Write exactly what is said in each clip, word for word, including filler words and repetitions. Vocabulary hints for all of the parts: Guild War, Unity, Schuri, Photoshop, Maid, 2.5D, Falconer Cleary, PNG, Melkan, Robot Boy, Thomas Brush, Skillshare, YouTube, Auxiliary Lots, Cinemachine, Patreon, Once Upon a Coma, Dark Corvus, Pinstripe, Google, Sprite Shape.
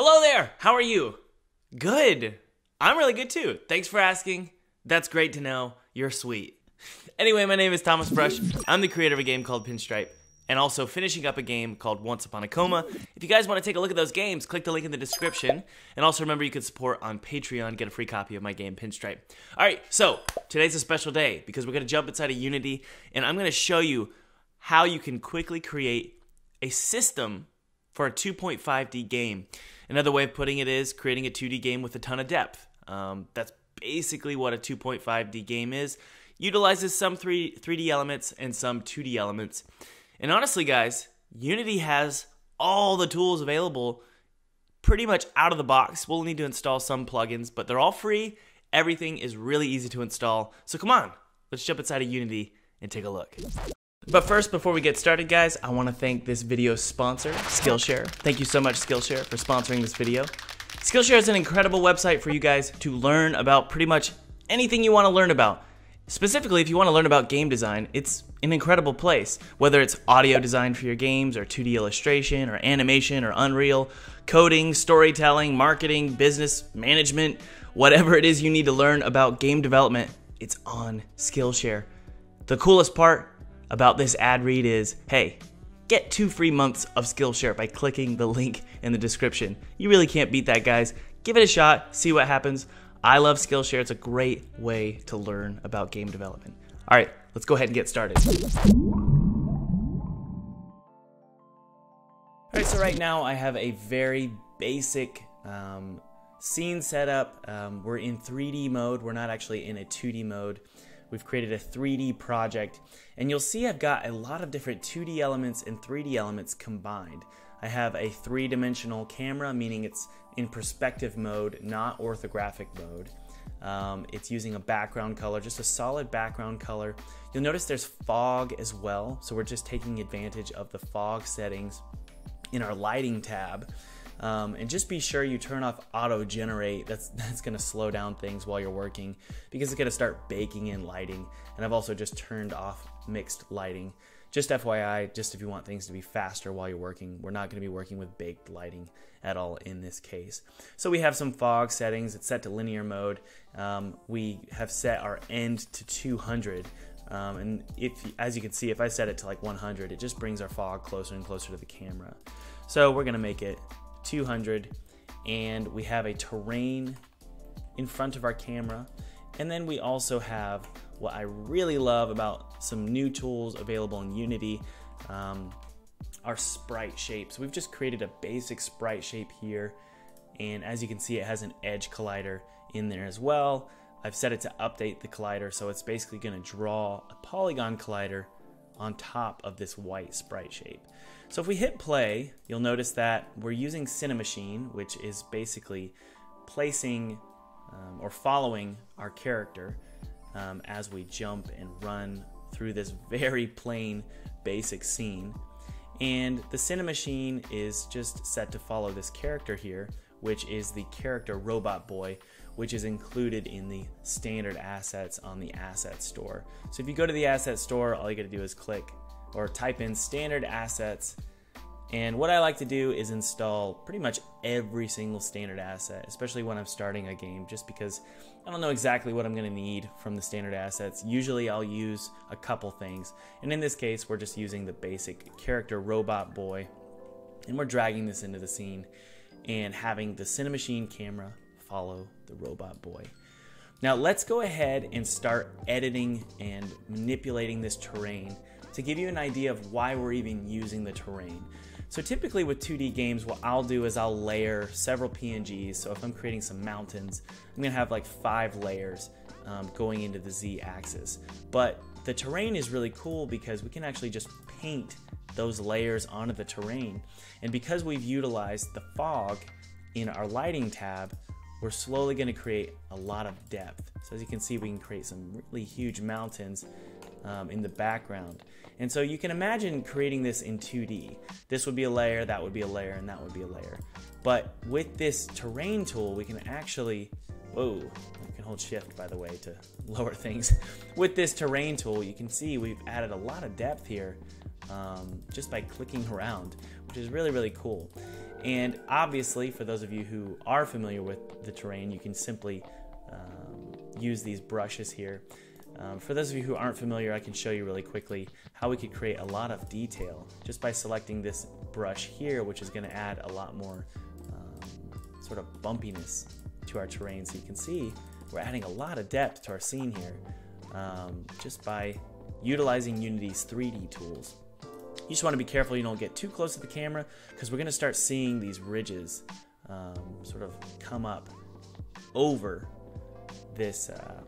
Hello there, how are you? Good. I'm really good too. Thanks for asking. That's great to know. You're sweet. Anyway, my name is Thomas Brush. I'm the creator of a game called Pinstripe, and also finishing up a game called Once Upon a Coma. If you guys want to take a look at those games, click the link in the description. And also remember you can support on Patreon, get a free copy of my game Pinstripe. Alright, so today's a special day because we're going to jump inside of Unity, and I'm going to show you how you can quickly create a system for a two point five D game. Another way of putting it is creating a two D game with a ton of depth. Um, that's basically what a two point five D game is. Utilizes some three D elements and some two D elements. And honestly, guys, Unity has all the tools available pretty much out of the box. We'll need to install some plugins, but they're all free. Everything is really easy to install. So come on, let's jump inside of Unity and take a look. But first, before we get started, guys, I want to thank this video's sponsor, Skillshare. Thank you so much, Skillshare, for sponsoring this video. Skillshare is an incredible website for you guys to learn about pretty much anything you want to learn about. Specifically, if you want to learn about game design, it's an incredible place. Whether it's audio design for your games, or two D illustration, or animation, or Unreal, coding, storytelling, marketing, business management, whatever it is you need to learn about game development, it's on Skillshare. The coolest part about this ad read is, hey, get two free months of Skillshare by clicking the link in the description. You really can't beat that, guys. Give it a shot, see what happens. I love Skillshare, it's a great way to learn about game development. All right, let's go ahead and get started. All right, so right now I have a very basic um, scene setup. Um, we're in three D mode, we're not actually in a two D mode. We've created a three D project, and you'll see I've got a lot of different two D elements and three D elements combined. I have a three-dimensional camera, meaning it's in perspective mode, not orthographic mode. Um, it's using a background color, just a solid background color. You'll notice there's fog as well, so we're just taking advantage of the fog settings in our lighting tab. Um, and just be sure you turn off auto generate. That's that's gonna slow down things while you're working because it's gonna start baking in lighting. And I've also just turned off mixed lighting. Just F Y I, just if you want things to be faster while you're working, we're not gonna be working with baked lighting at all in this case. So we have some fog settings. It's set to linear mode. Um, we have set our end to two hundred. Um, and if, as you can see, if I set it to like one hundred, it just brings our fog closer and closer to the camera. So we're gonna make it two hundred, and we have a terrain in front of our camera, and then we also have what I really love about some new tools available in Unity, um, our sprite shapes. We've just created a basic sprite shape here, and as you can see it has an edge collider in there as well. I've set it to update the collider, so it's basically going to draw a polygon collider on top of this white sprite shape. So if we hit play, you'll notice that we're using Cinemachine, which is basically placing um, or following our character um, as we jump and run through this very plain basic scene. And the Cinemachine is just set to follow this character here, which is the character Robot Boy, which is included in the standard assets on the asset store. So if you go to the asset store, all you gotta do is click or type in standard assets. And what I like to do is install pretty much every single standard asset, especially when I'm starting a game, just because I don't know exactly what I'm gonna need from the standard assets. Usually I'll use a couple things. And in this case, we're just using the basic character Robot Boy, and we're dragging this into the scene and having the Cinemachine camera follow the Robot Boy. Now let's go ahead and start editing and manipulating this terrain to give you an idea of why we're even using the terrain. So typically with two D games, what I'll do is I'll layer several P N Gs. So if I'm creating some mountains, I'm gonna have like five layers um, going into the Z axis. But the terrain is really cool because we can actually just paint those layers onto the terrain. And because we've utilized the fog in our lighting tab, we're slowly going to create a lot of depth. So as you can see, we can create some really huge mountains um, in the background. And so you can imagine creating this in two D. This would be a layer, that would be a layer, and that would be a layer. But with this terrain tool, we can actually, whoa, I can hold shift by the way to lower things. With this terrain tool, you can see we've added a lot of depth here um, just by clicking around, which is really, really cool. And obviously, for those of you who are familiar with the terrain, you can simply um, use these brushes here. Um, for those of you who aren't familiar, I can show you really quickly how we could create a lot of detail just by selecting this brush here, which is going to add a lot more um, sort of bumpiness to our terrain. So you can see we're adding a lot of depth to our scene here um, just by utilizing Unity's three D tools. You just want to be careful you don't get too close to the camera, because we're going to start seeing these ridges um, sort of come up over this uh,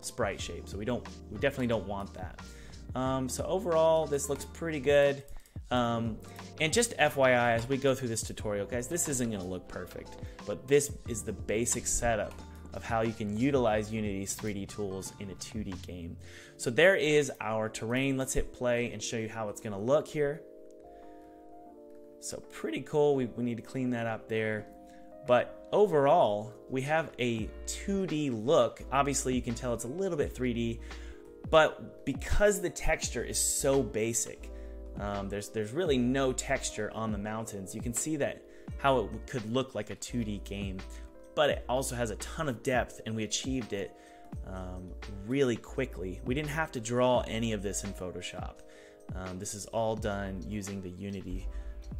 sprite shape. So we don't, we definitely don't want that. Um, so overall, this looks pretty good. Um, and just F Y I, as we go through this tutorial, guys, this isn't going to look perfect, but this is the basic setup of how you can utilize Unity's three D tools in a two D game. So there is our terrain. Let's hit play and show you how it's gonna look here. So pretty cool, we, we need to clean that up there. But overall, we have a two D look. Obviously you can tell it's a little bit three D, but because the texture is so basic, um, there's, there's really no texture on the mountains. You can see that how it could look like a two D game, but it also has a ton of depth, and we achieved it um, really quickly. We didn't have to draw any of this in Photoshop. Um, this is all done using the Unity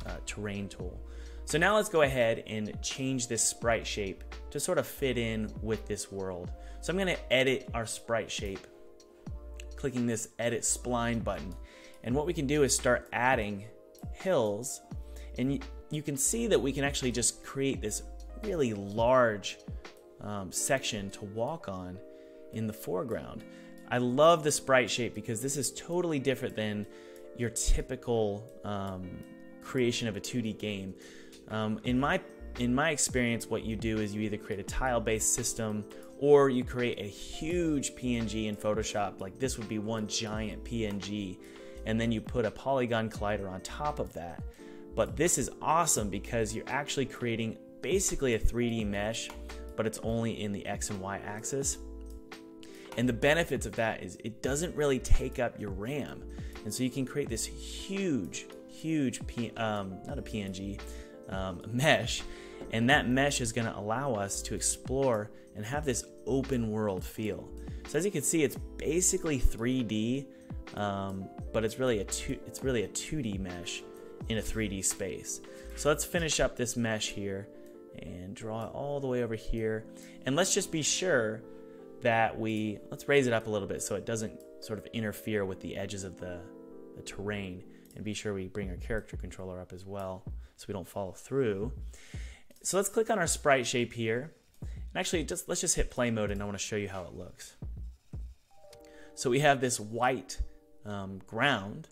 uh, terrain tool. So now let's go ahead and change this sprite shape to sort of fit in with this world. So I'm gonna edit our sprite shape, clicking this edit spline button. And what we can do is start adding hills, and you can see that we can actually just create this really large um, section to walk on in the foreground. I love the sprite shape because this is totally different than your typical um, creation of a two D game. Um, in my in my experience, what you do is you either create a tile-based system or you create a huge P N G in Photoshop. Like this would be one giant P N G, and then you put a polygon collider on top of that. But this is awesome because you're actually creating basically a three D mesh, but it's only in the X and Y axis. And the benefits of that is it doesn't really take up your RAM. And so you can create this huge, huge, P, um, not a P N G, um, mesh. And that mesh is gonna allow us to explore and have this open world feel. So as you can see, it's basically three D, um, but it's really a two, it's really a two D mesh in a three D space. So let's finish up this mesh here and draw it all the way over here. And let's just be sure that we, let's raise it up a little bit so it doesn't sort of interfere with the edges of the, the terrain, and be sure we bring our character controller up as well so we don't follow through. So let's click on our sprite shape here. And actually just, let's just hit play mode, and I wanna show you how it looks. So we have this white um, ground,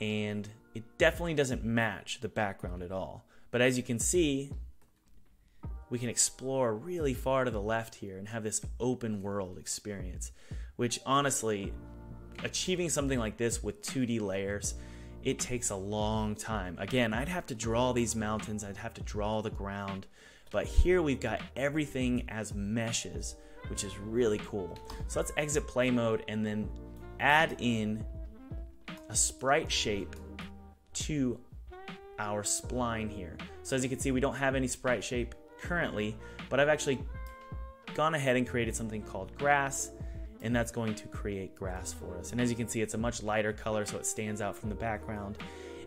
and it definitely doesn't match the background at all. But as you can see, we can explore really far to the left here and have this open world experience, which honestly, achieving something like this with two D layers, it takes a long time. Again, I'd have to draw these mountains, I'd have to draw the ground, but here we've got everything as meshes, which is really cool. So let's exit play mode and then add in a sprite shape to our spline here. So as you can see, we don't have any sprite shape currently, but I've actually gone ahead and created something called grass, and that's going to create grass for us. And as you can see, it's a much lighter color, so it stands out from the background.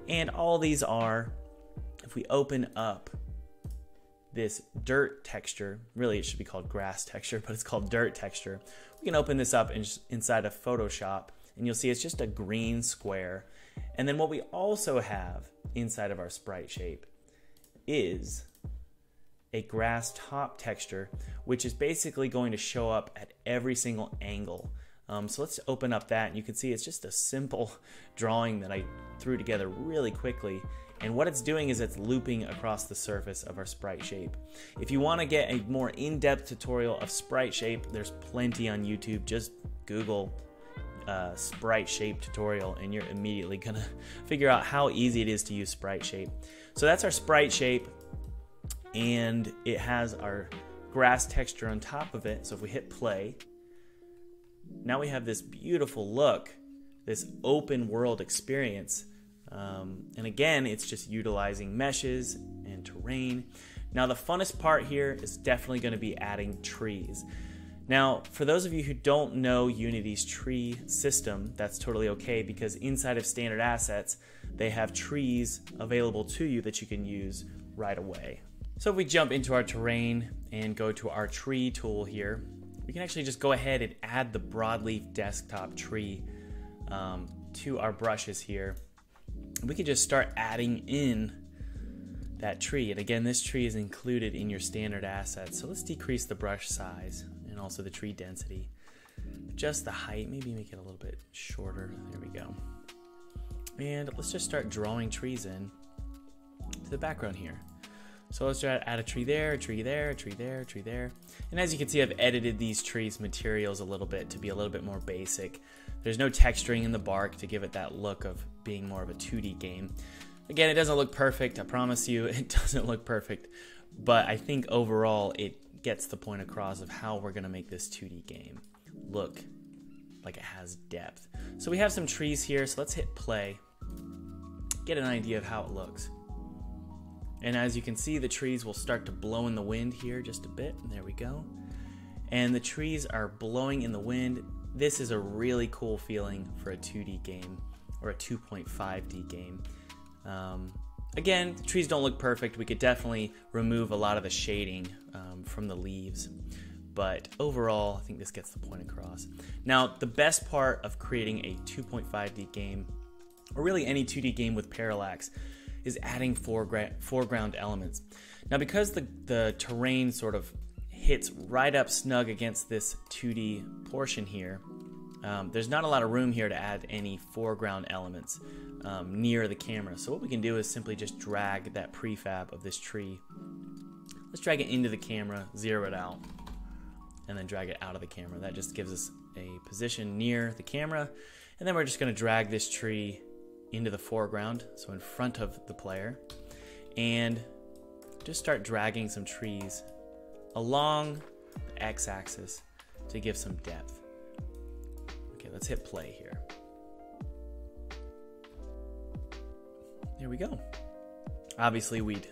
And all these are, if we open up this dirt texture, really it should be called grass texture, but it's called dirt texture. We can open this up in, inside of Photoshop, and you'll see it's just a green square. And then what we also have inside of our sprite shape is a grass top texture, which is basically going to show up at every single angle. Um, so let's open up that, and you can see it's just a simple drawing that I threw together really quickly. And what it's doing is it's looping across the surface of our sprite shape. If you wanna get a more in-depth tutorial of sprite shape, there's plenty on YouTube. Just Google Uh, sprite shape tutorial, and you're immediately gonna figure out how easy it is to use sprite shape. So that's our sprite shape, and it has our grass texture on top of it. So if we hit play, now we have this beautiful look, this open world experience Um, and again, it's just utilizing meshes and terrain. Now, the funnest part here is definitely going to be adding trees. Now, for those of you who don't know Unity's tree system, that's totally okay, because inside of standard assets, they have trees available to you that you can use right away. So if we jump into our terrain and go to our tree tool here, we can actually just go ahead and add the broadleaf desktop tree um, to our brushes here. We can just start adding in that tree. And again, this tree is included in your standard assets. So let's decrease the brush size and also the tree density. Just the height, maybe make it a little bit shorter. There we go. And let's just start drawing trees in to the background here. So let's try to add a tree there, a tree there, a tree there, a tree there. And as you can see, I've edited these trees' materials a little bit to be a little bit more basic. There's no texturing in the bark to give it that look of being more of a two D game. Again, it doesn't look perfect, I promise you, it doesn't look perfect. But I think overall, it gets the point across of how we're gonna make this two D game look like it has depth. So we have some trees here, so let's hit play, get an idea of how it looks. And as you can see, the trees will start to blow in the wind here just a bit. There we go. And the trees are blowing in the wind. This is a really cool feeling for a two D game or a two point five D game. Um, again, the trees don't look perfect. We could definitely remove a lot of the shading um, from the leaves. But overall, I think this gets the point across. Now, the best part of creating a two point five D game, or really any two D game with parallax, is adding foreground foreground elements. Now, because the, the terrain sort of hits right up snug against this two D portion here, um, there's not a lot of room here to add any foreground elements um, near the camera. So what we can do is simply just drag that prefab of this tree. Let's drag it into the camera, zero it out, and then drag it out of the camera. That just gives us a position near the camera. And then we're just gonna drag this tree into the foreground, so in front of the player, and just start dragging some trees along the x-axis to give some depth. Okay, let's hit play here. There we go. Obviously, we'd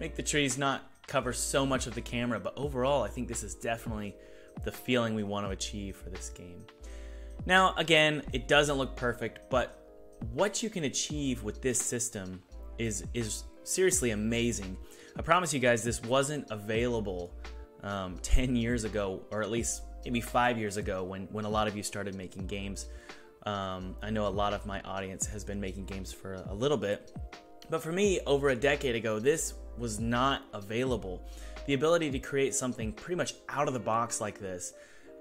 make the trees not cover so much of the camera, but overall, I think this is definitely the feeling we want to achieve for this game. Now, again, it doesn't look perfect, but what you can achieve with this system is is seriously amazing. I promise you guys, this wasn't available um, ten years ago, or at least maybe five years ago when, when a lot of you started making games. Um, I know a lot of my audience has been making games for a little bit, but for me, over a decade ago, this was not available. The ability to create something pretty much out of the box like this.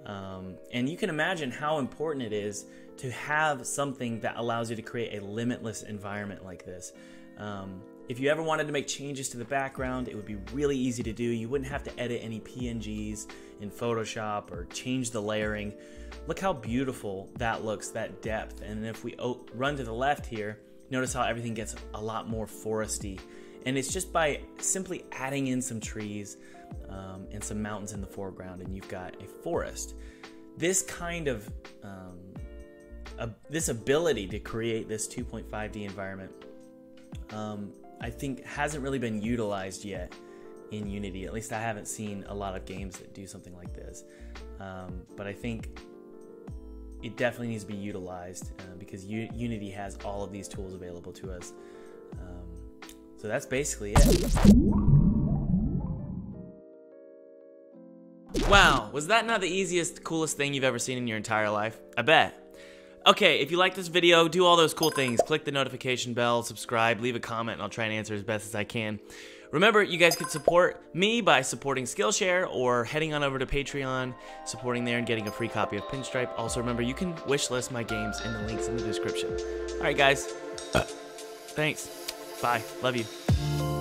Um, and you can imagine how important it is to have something that allows you to create a limitless environment like this. Um, if you ever wanted to make changes to the background, it would be really easy to do. You wouldn't have to edit any P N Gs in Photoshop or change the layering. Look how beautiful that looks, that depth. And if we run to the left here, notice how everything gets a lot more foresty. And it's just by simply adding in some trees um, and some mountains in the foreground, and you've got a forest. This kind of, um, a, this ability to create this two point five D environment, um, I think hasn't really been utilized yet in Unity. At least I haven't seen a lot of games that do something like this. Um, but I think it definitely needs to be utilized uh, because U Unity has all of these tools available to us. Um, So that's basically it. Wow, was that not the easiest, coolest thing you've ever seen in your entire life? I bet. Okay, if you like this video, do all those cool things. Click the notification bell, subscribe, leave a comment, and I'll try and answer as best as I can. Remember, you guys can support me by supporting Skillshare or heading on over to Patreon, supporting there and getting a free copy of Pinstripe. Also remember, you can wishlist my games in the links in the description. All right, guys. Uh, thanks. Bye. Love you.